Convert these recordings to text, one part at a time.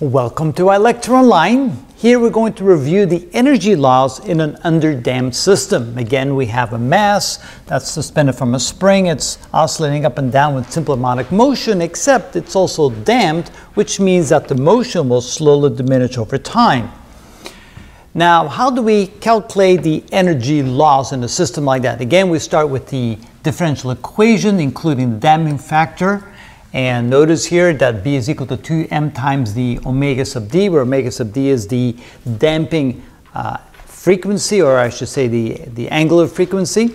Welcome to iLecture Online. Here we're going to review the energy laws in an underdamped system. Again, we have a mass that's suspended from a spring. It's oscillating up and down with simple harmonic motion, except it's also damped, which means that the motion will slowly diminish over time. Now, how do we calculate the energy laws in a system like that? Again, we start with the differential equation, including the damping factor. And notice here that B is equal to 2m times the omega sub d, where omega sub d is the damping frequency, or I should say the angular frequency.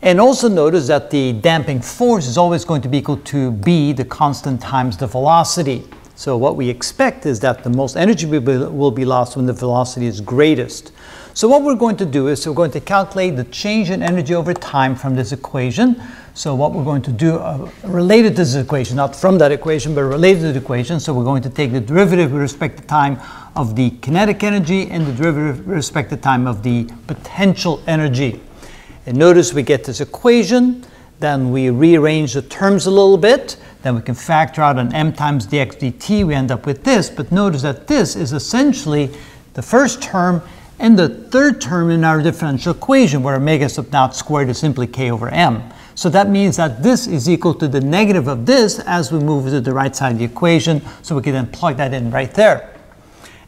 And also notice that the damping force is always going to be equal to B, the constant, times the velocity. So what we expect is that the most energy will be lost when the velocity is greatest. So what we're going to do is we're going to calculate the change in energy over time from this equation. So what we're going to do related to this equation, not from that equation, but related to the equation. So we're going to take the derivative with respect to time of the kinetic energy and the derivative with respect to time of the potential energy. And notice we get this equation. Then we rearrange the terms a little bit. Then we can factor out an m times dx dt. We end up with this. But notice that this is essentially the first term and the third term in our differential equation, where omega sub naught squared is simply k over m. So that means that this is equal to the negative of this as we move to the right side of the equation. So we can then plug that in right there.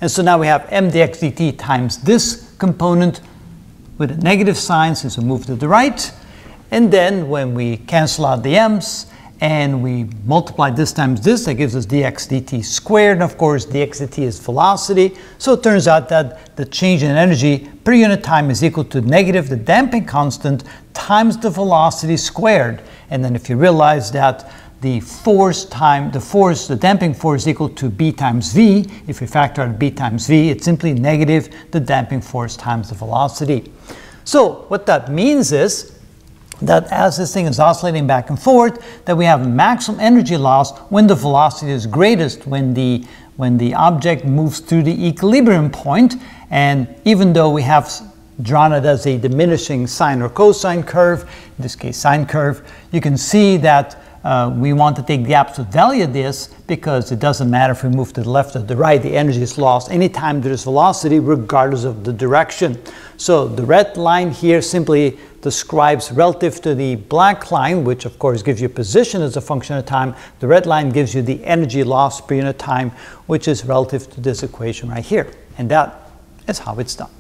And so now we have m dx dt times this component with a negative sign since we move to the right. And then when we cancel out the m's and we multiply this times this, that gives us dx dt squared. And of course, dx dt is velocity. So it turns out that the change in energy per unit time is equal to negative the damping constant times the velocity squared. And then if you realize that the force time, the damping force is equal to B times V. If we factor out B times V, it's simply negative the damping force times the velocity. So what that means is that as this thing is oscillating back and forth, that we have maximum energy loss when the velocity is greatest, when the object moves through the equilibrium point. And even though we have drawn it as a diminishing sine or cosine curve, in this case sine curve, you can see that we want to take the absolute value of this, because it doesn't matter if we move to the left or the right, the energy is lost anytime there is velocity, regardless of the direction. So the red line here simply describes relative to the black line, which of course gives you position as a function of time. The red line gives you the energy loss per unit time, which is relative to this equation right here. And that is how it's done.